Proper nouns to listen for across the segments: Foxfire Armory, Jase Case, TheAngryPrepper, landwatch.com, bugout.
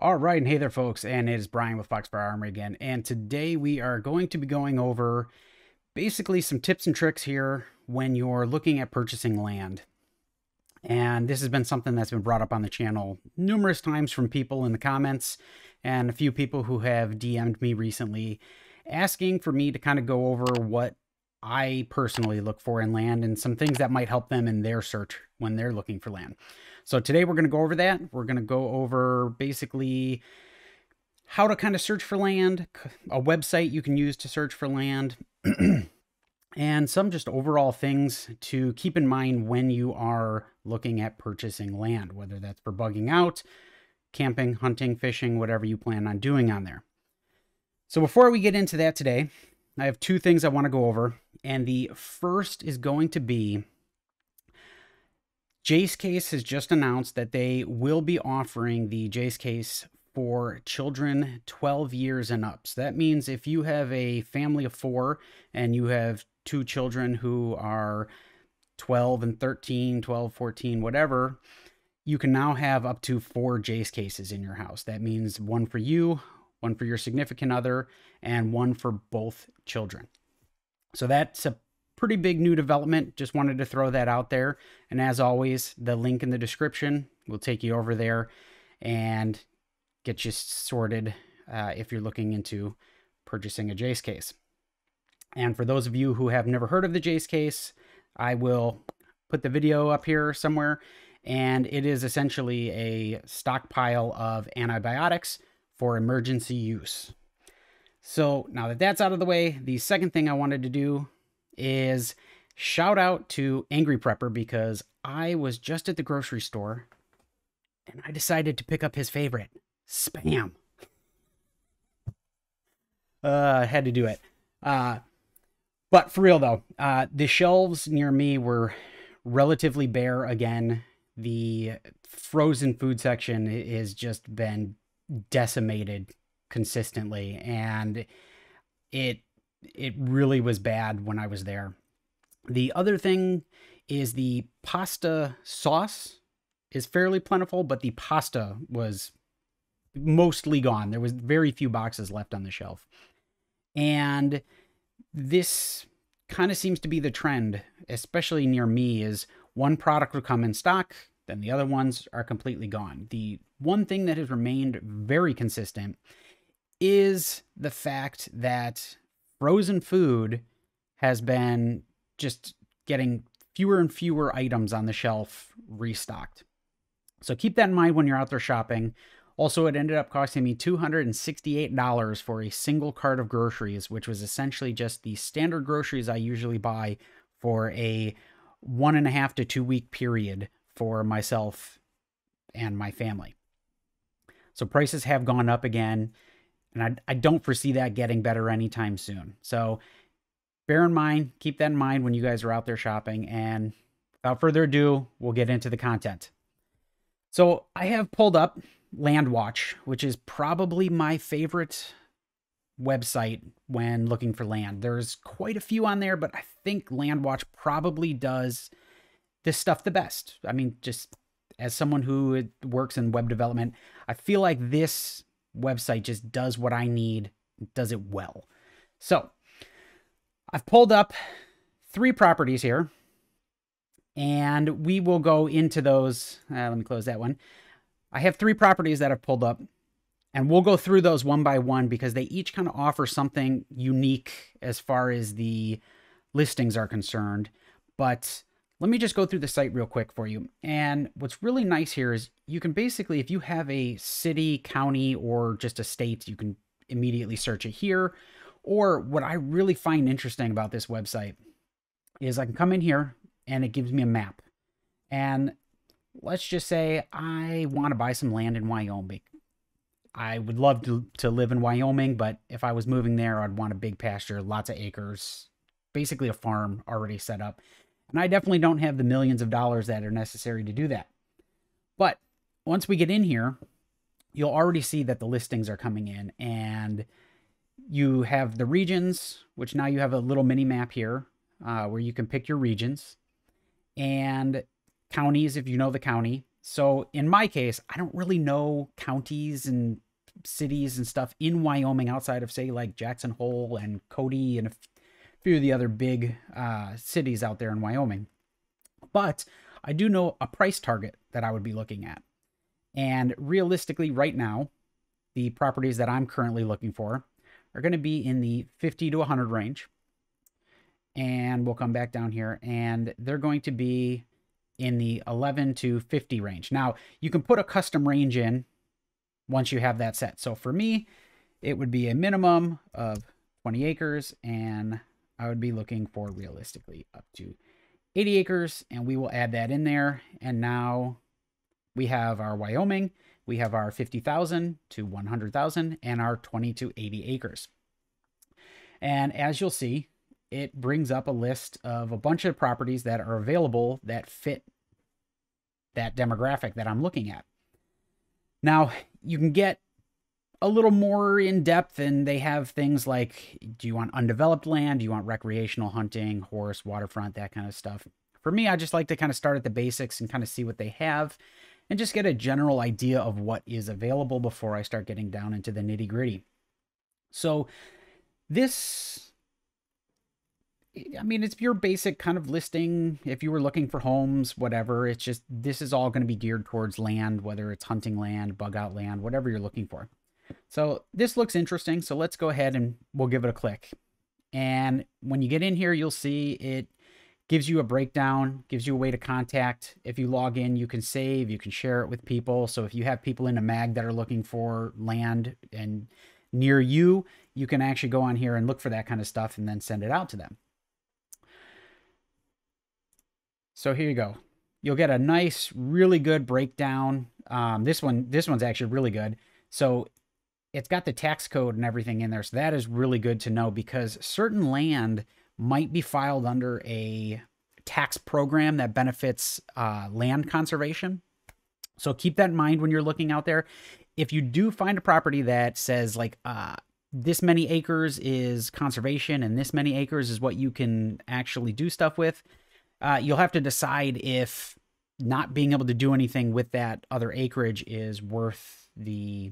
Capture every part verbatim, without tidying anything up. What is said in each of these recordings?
All right, and hey there folks, and it is Brian with Foxfire Armory again, and today we are going to be going over basically some tips and tricks here when you're looking at purchasing land. And this has been something that's been brought up on the channel numerous times from people in the comments, and a few people who have D M'd me recently asking for me to kind of go over what I personally look for in land and some things that might help them in their search when they're looking for land. So today we're going to go over that. We're going to go over basically how to kind of search for land, a website you can use to search for land, and some just overall things to keep in mind when you are looking at purchasing land, whether that's for bugging out, camping, hunting, fishing, whatever you plan on doing on there. So before we get into that today, I have two things I want to go over, and the first is going to be Jase Case has just announced that they will be offering the Jase Case for children twelve years and up. So that means if you have a family of four and you have two children who are twelve and thirteen, twelve, fourteen, whatever, you can now have up to four Jase Cases in your house. That means one for you, one for your significant other, and one for both children. So that's a pretty big new development. Just wanted to throw that out there. And as always, the link in the description will take you over there and get you sorted uh, if you're looking into purchasing a Jase Case. And for those of you who have never heard of the Jase Case, I will put the video up here somewhere. And it is essentially a stockpile of antibiotics for emergency use. So now that that's out of the way, the second thing I wanted to do is shout out to Angry Prepper, because I was just at the grocery store and I decided to pick up his favorite, Spam. Uh, I had to do it. Uh, but for real though, uh, the shelves near me were relatively bare again. The frozen food section has just been decimated consistently, and it it really was bad when I was there. The other thing is the pasta sauce is fairly plentiful, but the pasta was mostly gone. There was very few boxes left on the shelf, and this kind of seems to be the trend, especially near me, is one product will come in stock, then the other ones are completely gone. The one thing that has remained very consistent is the fact that frozen food has been just getting fewer and fewer items on the shelf restocked. So keep that in mind when you're out there shopping. Also, it ended up costing me two hundred sixty-eight dollars for a single cart of groceries, which was essentially just the standard groceries I usually buy for a one and a half to two week period for myself and my family. So prices have gone up again, and I, I don't foresee that getting better anytime soon. So bear in mind, keep that in mind when you guys are out there shopping, and without further ado, we'll get into the content. So I have pulled up LandWatch, which is probably my favorite website when looking for land. There's quite a few on there, but I think LandWatch probably does this stuff the best. I mean, just as someone who works in web development, I feel like this website just does what I need, does it well. So I've pulled up three properties here, and we will go into those. Uh, let me close that one. I have three properties that I've pulled up, and we'll go through those one by one because they each kind of offer something unique as far as the listings are concerned. But let me just go through the site real quick for you. And what's really nice here is you can basically, if you have a city, county, or just a state, you can immediately search it here. Or what I really find interesting about this website is I can come in here and it gives me a map. And let's just say I want to buy some land in Wyoming. I would love to, to live in Wyoming, but if I was moving there, I'd want a big pasture, lots of acres, basically a farm already set up. And I definitely don't have the millions of dollars that are necessary to do that. But once we get in here, you'll already see that the listings are coming in, and you have the regions, which now you have a little mini map here uh, where you can pick your regions, and counties if you know the county, So in my case, I don't really know counties and cities and stuff in Wyoming outside of, say, like Jackson Hole and Cody and a few of the other big uh, cities out there in Wyoming. But I do know a price target that I would be looking at. And realistically, right now, the properties that I'm currently looking for are going to be in the fifty to one hundred range. And we'll come back down here, and they're going to be in the eleven to fifty range. Now, you can put a custom range in once you have that set. So for me, it would be a minimum of twenty acres, and I would be looking for realistically up to eighty acres, and we will add that in there. And now we have our Wyoming, we have our fifty thousand to one hundred thousand, and our twenty to eighty acres. And as you'll see, it brings up a list of a bunch of properties that are available that fit that demographic that I'm looking at. Now, you can get a little more in depth, and they have things like, do you want undeveloped land? Do you want recreational hunting, horse, waterfront, that kind of stuff? For me, I just like to kind of start at the basics and kind of see what they have and just get a general idea of what is available before I start getting down into the nitty gritty. So this, I mean, it's your basic kind of listing. If you were looking for homes, whatever, it's just, this is all going to be geared towards land, whether it's hunting land, bug out land, whatever you're looking for. So this looks interesting. So let's go ahead and we'll give it a click. And when you get in here, you'll see it gives you a breakdown, gives you a way to contact. If you log in, you can save, you can share it with people. So if you have people in a mag that are looking for land and near you, you can actually go on here and look for that kind of stuff and then send it out to them. So here you go. You'll get a nice, really good breakdown. Um, this one, this one's actually really good. So it's got the tax code and everything in there. So that is really good to know, because certain land might be filed under a tax program that benefits uh, land conservation. So keep that in mind when you're looking out there. If you do find a property that says like uh, this many acres is conservation and this many acres is what you can actually do stuff with, Uh, you'll have to decide if not being able to do anything with that other acreage is worth the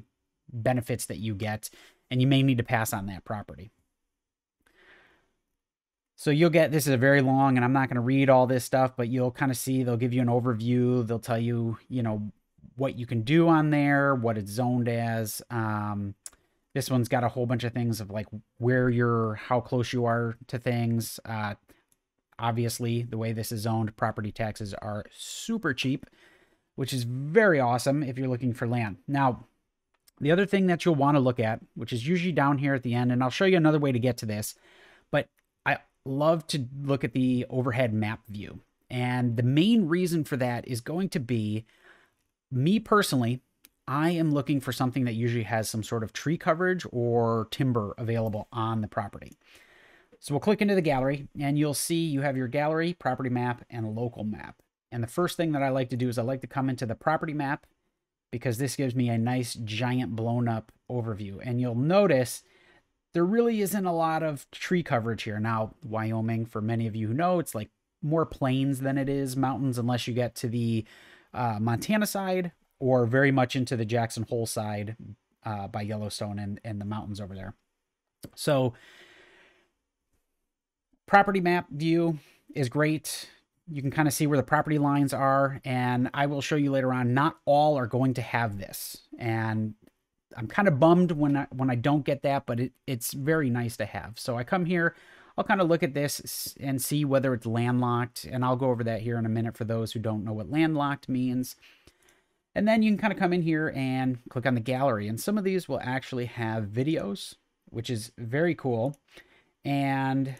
benefits that you get, and you may need to pass on that property. So you'll get, this is a very long, and I'm not going to read all this stuff, but you'll kind of see, they'll give you an overview. They'll tell you, you know, what you can do on there, what it's zoned as. Um, this one's got a whole bunch of things of like where you're, how close you are to things, uh, obviously, the way this is owned, property taxes are super cheap, which is very awesome if you're looking for land. Now, the other thing that you'll want to look at, which is usually down here at the end, and I'll show you another way to get to this, but I love to look at the overhead map view. And the main reason for that is going to be, me personally, I am looking for something that usually has some sort of tree coverage or timber available on the property. So we'll click into the gallery, and you'll see you have your gallery, property map, and a local map. And the first thing that I like to do is I like to come into the property map, because this gives me a nice giant blown up overview. And you'll notice there really isn't a lot of tree coverage here. Now, Wyoming, for many of you who know, it's like more plains than it is mountains, unless you get to the uh, Montana side or very much into the Jackson Hole side uh, by Yellowstone and, and the mountains over there. So property map view is great. You can kind of see where the property lines are, and I will show you later on, not all are going to have this. And I'm kind of bummed when I, when I don't get that, but it, it's very nice to have. So I come here, I'll kind of look at this and see whether it's landlocked, and I'll go over that here in a minute for those who don't know what landlocked means. And then you can kind of come in here and click on the gallery, and some of these will actually have videos, which is very cool. And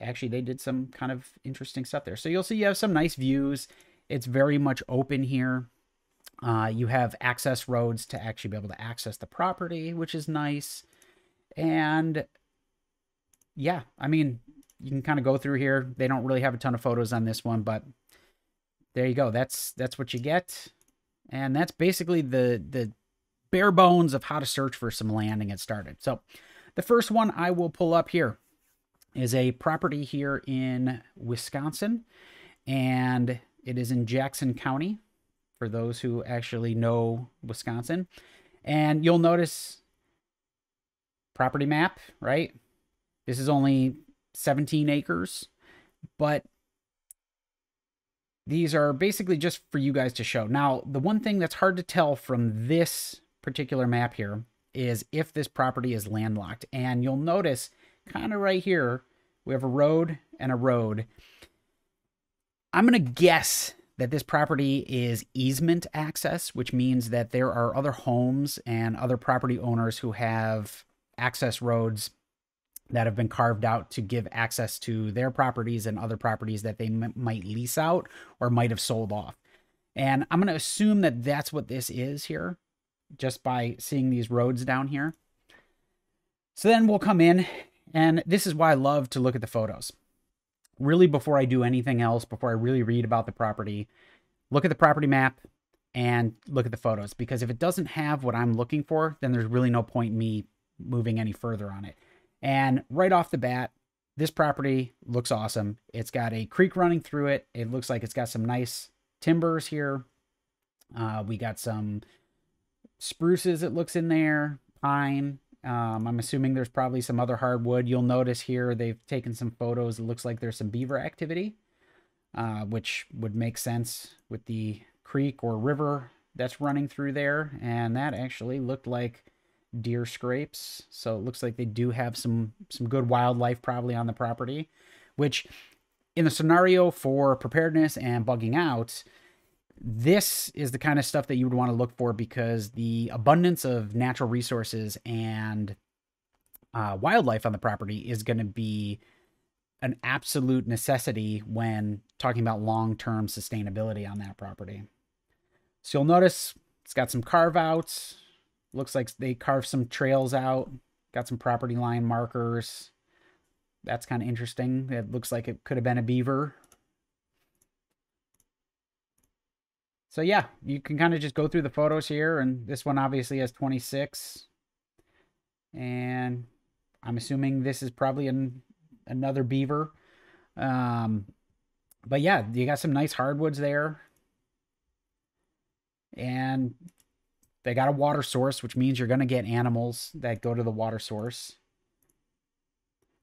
actually, they did some kind of interesting stuff there. So you'll see you have some nice views. It's very much open here. Uh, you have access roads to actually be able to access the property, which is nice. And yeah, I mean, you can kind of go through here. They don't really have a ton of photos on this one, but there you go. That's that's what you get. And that's basically the, the bare bones of how to search for some land and get started. So the first one I will pull up here is a property here in Wisconsin, and it is in Jackson County. for those who actually know Wisconsin. And you'll notice property map, right? This is only seventeen acres, but these are basically just for you guys to show. Now, the one thing that's hard to tell from this particular map here is if this property is landlocked. And you'll notice kind of right here, we have a road and a road. I'm going to guess that this property is easement access, which means that there are other homes and other property owners who have access roads that have been carved out to give access to their properties and other properties that they m might lease out or might have sold off. And I'm going to assume that that's what this is here, just by seeing these roads down here. So then we'll come in, and this is why I love to look at the photos. Really, before I do anything else, before I really read about the property, look at the property map and look at the photos, because if it doesn't have what I'm looking for, then there's really no point in me moving any further on it. And right off the bat, this property looks awesome. It's got a creek running through it. It looks like it's got some nice timbers here. Uh, we got some spruces, it looks in there, pine. Um, I'm assuming there's probably some other hardwood. You'll notice here they've taken some photos. It looks like there's some beaver activity, uh, which would make sense with the creek or river that's running through there. And that actually looked like deer scrapes. So it looks like they do have some, some good wildlife probably on the property, which in the scenario for preparedness and bugging out, this is the kind of stuff that you would want to look for, because the abundance of natural resources and uh, wildlife on the property is going to be an absolute necessity when talking about long-term sustainability on that property. So you'll notice it's got some carve-outs. Looks like they carved some trails out, got some property line markers. That's kind of interesting. It looks like it could have been a beaver. So yeah, you can kind of just go through the photos here, and this one obviously has twenty-six. And I'm assuming this is probably an, another beaver. Um, but yeah, you got some nice hardwoods there. And they got a water source, which means you're going to get animals that go to the water source.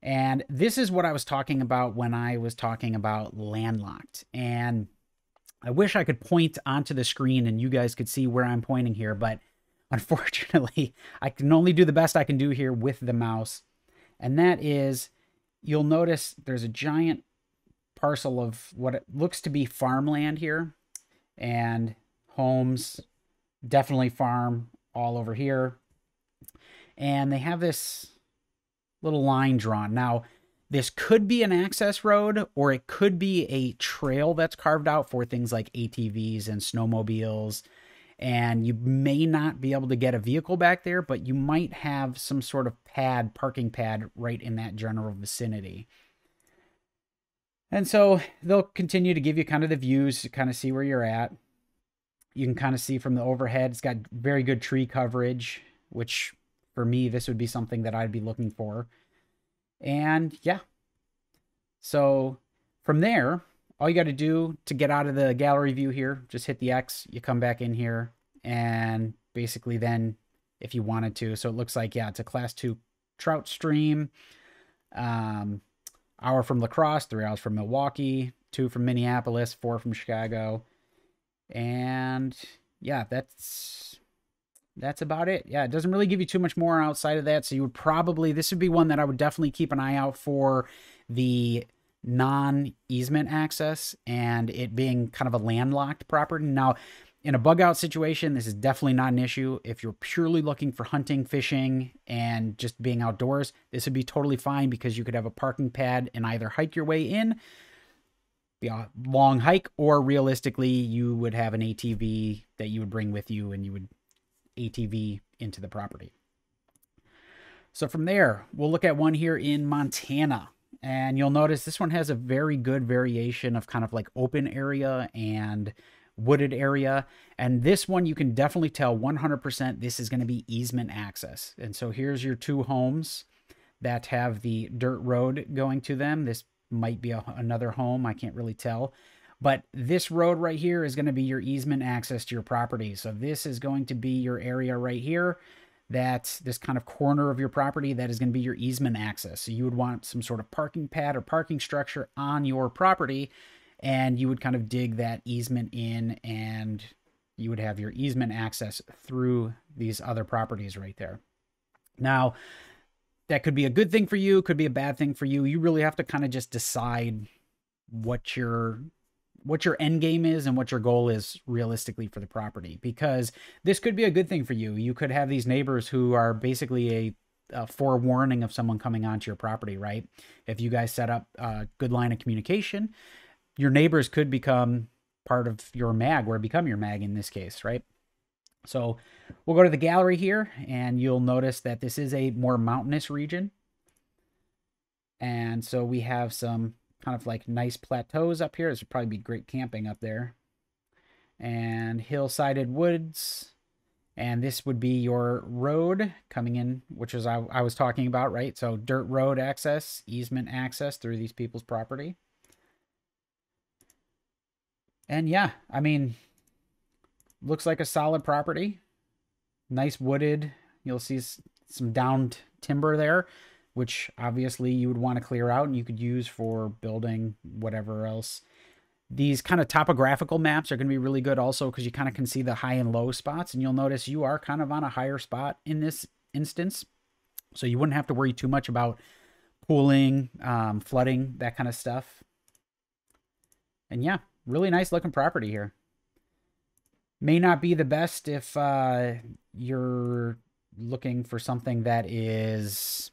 And this is what I was talking about when I was talking about landlocked. And I wish I could point onto the screen and you guys could see where I'm pointing here, but unfortunately, I can only do the best I can do here with the mouse. And that is, you'll notice there's a giant parcel of what it looks to be farmland here, and homes, definitely farm all over here. And they have this little line drawn. Now, this could be an access road, or it could be a trail that's carved out for things like A T Vs and snowmobiles. And you may not be able to get a vehicle back there, but you might have some sort of pad, parking pad, right in that general vicinity. And so they'll continue to give you kind of the views to kind of see where you're at. You can kind of see from the overhead, it's got very good tree coverage, which for me, this would be something that I'd be looking for. And yeah, so from there, all you got to do to get out of the gallery view here, just hit the X, you come back in here, and basically then if you wanted to, so it looks like, yeah, it's a class two trout stream, um, hour from La Crosse, three hours from Milwaukee, two from Minneapolis, four from Chicago. And yeah, that's... that's about it. Yeah, it doesn't really give you too much more outside of that. So you would probably, this would be one that I would definitely keep an eye out for the non-easement access and it being kind of a landlocked property. Now, in a bug out situation, this is definitely not an issue. If you're purely looking for hunting, fishing, and just being outdoors, this would be totally fine, because you could have a parking pad and either hike your way in, a long hike, or realistically, you would have an A T V that you would bring with you and you would A T V into the property. So from there, we'll look at one here in Montana, and you'll notice this one has a very good variation of kind of like open area and wooded area. And this one, you can definitely tell one hundred percent this is going to be easement access. And so here's your two homes that have the dirt road going to them. This might be a, another home. I can't really tell, But this road right here is going to be your easement access to your property. So this is going to be your area right here. That's this kind of corner of your property that is going to be your easement access. So you would want some sort of parking pad or parking structure on your property, and you would kind of dig that easement in, and you would have your easement access through these other properties right there. Now, that could be a good thing for you, could be a bad thing for you. You really have to kind of just decide what your what your end game is and what your goal is realistically for the property, because this could be a good thing for you. You could have these neighbors who are basically a, a forewarning of someone coming onto your property, right? If you guys set up a good line of communication, your neighbors could become part of your mag, or become your mag in this case, right? So we'll go to the gallery here, and you'll notice that this is a more mountainous region. And so we have some kind of like nice plateaus up here. This would probably be great camping up there. And hillsided woods. And this would be your road coming in, which is I, I was talking about, right? So dirt road access, easement access through these people's property. And yeah, I mean, looks like a solid property. Nice wooded. You'll see some downed timber there, which obviously you would want to clear out, and you could use for building whatever else. These kind of topographical maps are going to be really good also, because you kind of can see the high and low spots, and you'll notice you are kind of on a higher spot in this instance. So you wouldn't have to worry too much about pooling, um, flooding, that kind of stuff. And yeah, really nice looking property here. May not be the best if uh, you're looking for something that is,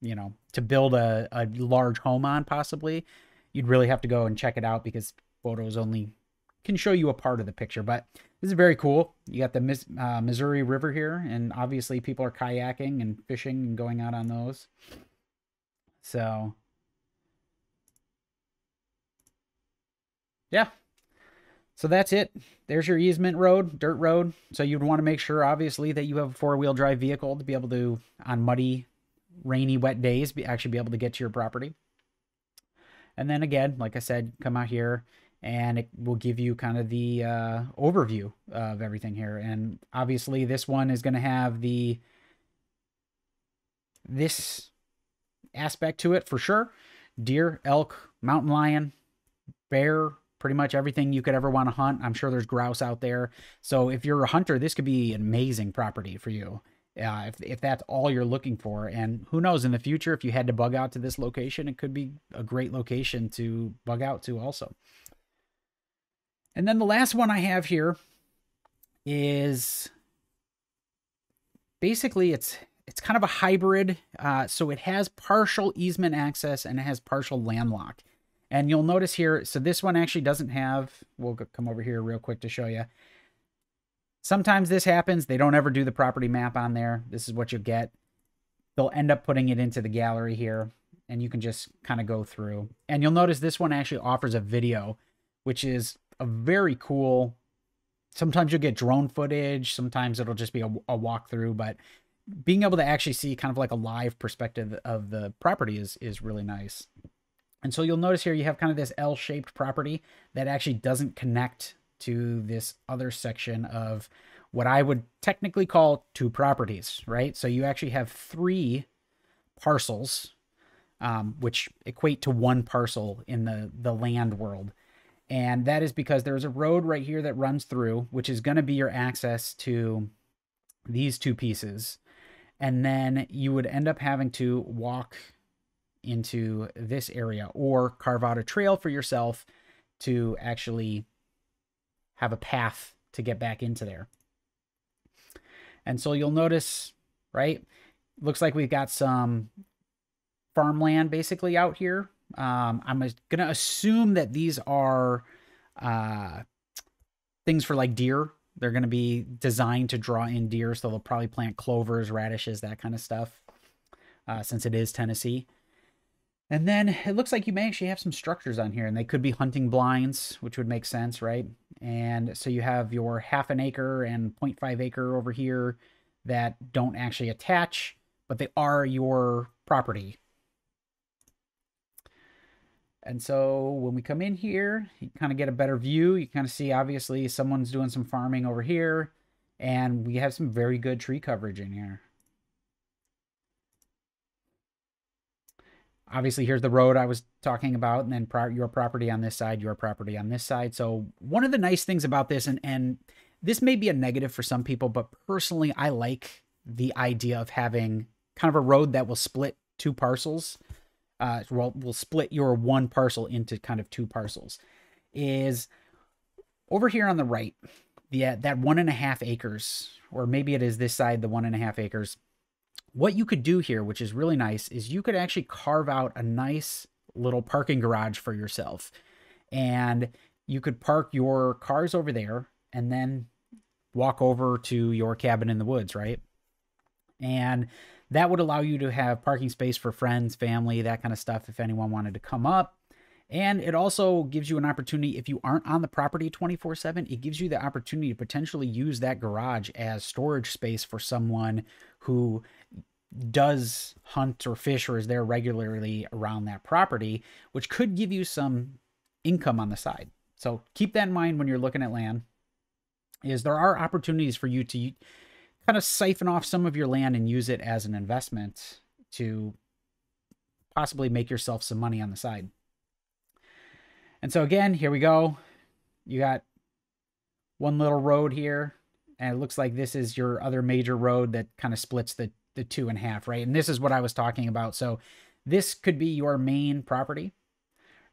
you know, to build a, a large home on possibly. You'd really have to go and check it out, because photos only can show you a part of the picture. But this is very cool. You got the uh, Missouri River here, and obviously people are kayaking and fishing and going out on those. So yeah. So that's it. There's your easement road, dirt road. So you'd want to make sure, obviously, that you have a four-wheel drive vehicle to be able to, on muddy, rainy, wet days, be actually be able to get to your property. And then again, like I said, come out here, and it will give you kind of the uh, overview of everything here. And obviously, this one is going to have the this aspect to it for sure: deer, elk, mountain lion, bear. Pretty much everything you could ever want to hunt. I'm sure there's grouse out there. So if you're a hunter, this could be an amazing property for you. Uh, if, if that's all you're looking for. And who knows, in the future, if you had to bug out to this location, it could be a great location to bug out to also. And then the last one I have here is basically it's it's kind of a hybrid. Uh, so it has partial easement access and it has partial landlock. And you'll notice here, so this one actually doesn't have, we'll come over here real quick to show you. Sometimes this happens. They don't ever do the property map on there. This is what you get. They'll end up putting it into the gallery here, and you can just kind of go through. And you'll notice this one actually offers a video, which is a very cool, sometimes you'll get drone footage. Sometimes it'll just be a, a walkthrough, but being able to actually see kind of like a live perspective of the property is, is really nice. And so you'll notice here you have kind of this L-shaped property that actually doesn't connect to this other section of what I would technically call two properties, right? So you actually have three parcels, um, which equate to one parcel in the, the land world. And that is because there's a road right here that runs through, which is going to be your access to these two pieces. And then you would end up having to walk into this area or carve out a trail for yourself to actually have a path to get back into there. And so you'll notice, right, looks like we've got some farmland basically out here. Um, I'm gonna assume that these are uh, things for like deer. They're gonna be designed to draw in deer, so they'll probably plant clovers, radishes, that kind of stuff, uh, since it is Tennessee. And then it looks like you may actually have some structures on here, and they could be hunting blinds, which would make sense, right? And so you have your half an acre and point five acre over here that don't actually attach, but they are your property. And so when we come in here, you kind of get a better view. You kind of see, obviously, someone's doing some farming over here. And we have some very good tree coverage in here. Obviously, here's the road I was talking about, and then pro your property on this side, your property on this side. So one of the nice things about this, and, and this may be a negative for some people, but personally, I like the idea of having kind of a road that will split two parcels. Uh, well, will split your one parcel into kind of two parcels, is over here on the right, the, uh, that one and a half acres, or maybe it is this side, the one and a half acres. What you could do here, which is really nice, is you could actually carve out a nice little parking garage for yourself, and you could park your cars over there and then walk over to your cabin in the woods, right? And that would allow you to have parking space for friends, family, that kind of stuff, if anyone wanted to come up. And it also gives you an opportunity, if you aren't on the property twenty-four seven, it gives you the opportunity to potentially use that garage as storage space for someone who does hunt or fish or is there regularly around that property, which could give you some income on the side. So keep that in mind when you're looking at land, is there are opportunities for you to kind of siphon off some of your land and use it as an investment to possibly make yourself some money on the side. And so again, here we go. You got one little road here, and it looks like this is your other major road that kind of splits the, the two in half, right? And this is what I was talking about. So this could be your main property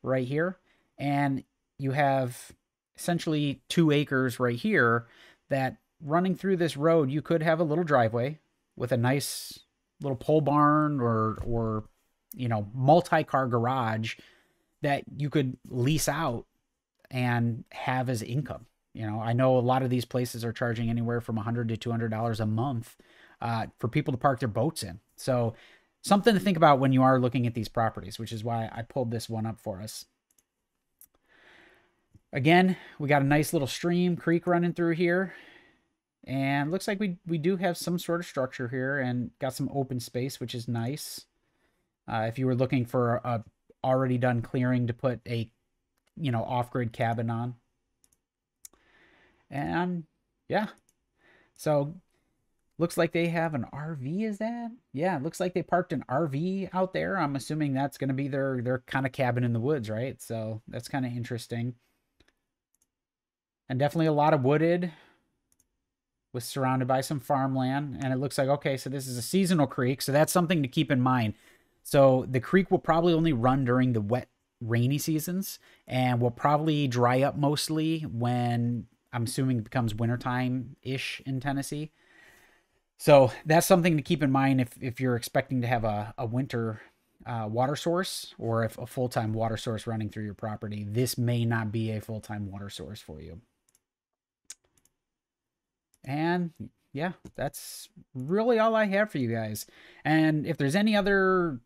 right here. And you have essentially two acres right here that running through this road, you could have a little driveway with a nice little pole barn or, or you know, multi-car garage that you could lease out and have as income. You know, I know a lot of these places are charging anywhere from one hundred to two hundred dollars a month uh, for people to park their boats in. So something to think about when you are looking at these properties, which is why I pulled this one up for us. Again, we got a nice little stream, creek running through here. And looks like we, we do have some sort of structure here and got some open space, which is nice. Uh, if you were looking for a already done clearing to put a, you know, off-grid cabin on. And yeah, so looks like they have an R V, is that? Yeah, it looks like they parked an R V out there. I'm assuming that's going to be their, their kind of cabin in the woods, right? So that's kind of interesting. And definitely a lot of wooded, was surrounded by some farmland, and it looks like, okay, so this is a seasonal creek, so that's something to keep in mind. So the creek will probably only run during the wet, rainy seasons, and will probably dry up mostly when, I'm assuming, it becomes wintertime-ish in Tennessee. So that's something to keep in mind if, if you're expecting to have a, a winter uh, water source, or if a full-time water source running through your property, this may not be a full-time water source for you. And yeah, that's really all I have for you guys. And if there's any other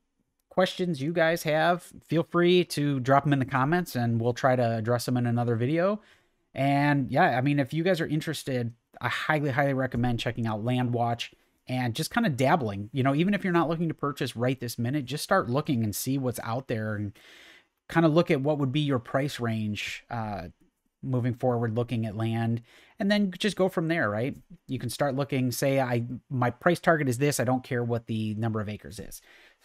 questions you guys have, feel free to drop them in the comments and we'll try to address them in another video. And yeah, I mean, if you guys are interested, I highly, highly recommend checking out LandWatch and just kind of dabbling. You know, even if you're not looking to purchase right this minute, just start looking and see what's out there and kind of look at what would be your price range uh, moving forward, looking at land, and then just go from there, right? You can start looking, say, I my price target is this, I don't care what the number of acres is.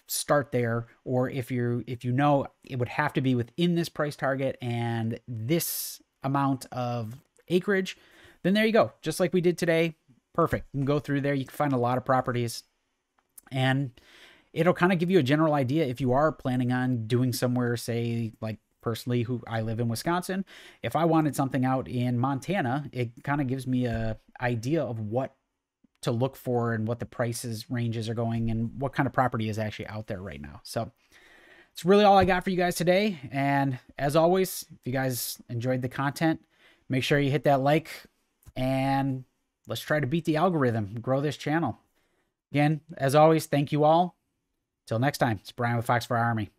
Start there, or if you if you know it would have to be within this price target and this amount of acreage, then there you go. Just like we did today, perfect. You can go through there, you can find a lot of properties, and it'll kind of give you a general idea if you are planning on doing somewhere, say, like, personally, who I live in Wisconsin, if I wanted something out in Montana, it kind of gives me a idea of what to look for and what the prices ranges are going and what kind of property is actually out there right now. So it's really all I got for you guys today. And as always, if you guys enjoyed the content, make sure you hit that like, and let's try to beat the algorithm and grow this channel. Again, as always, thank you all. Till next time, it's Brian with Foxfire Army.